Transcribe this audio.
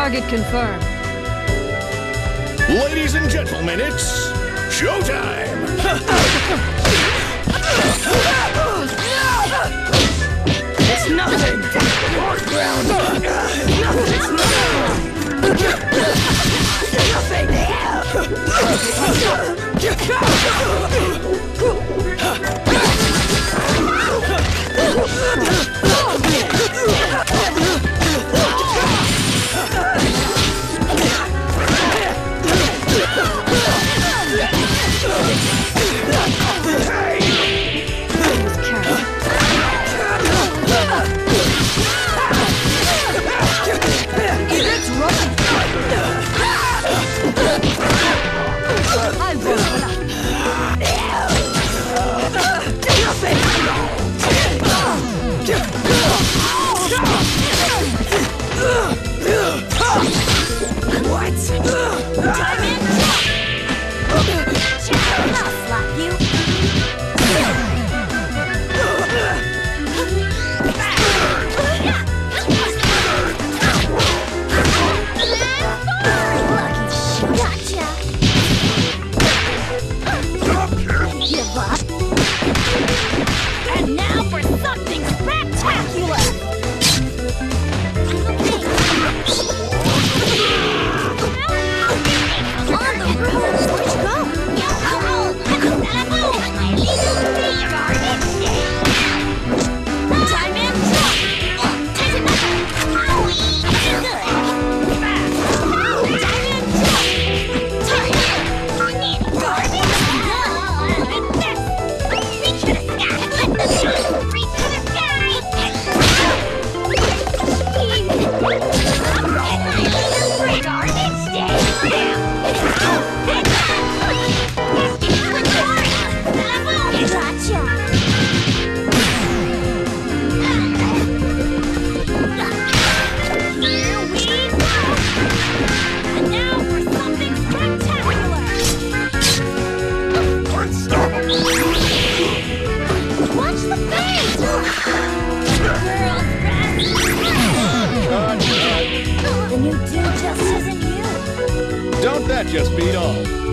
Target confirmed. Ladies and gentlemen, it's showtime! It's nothing! Hard ground! It's nothing! That just beat all.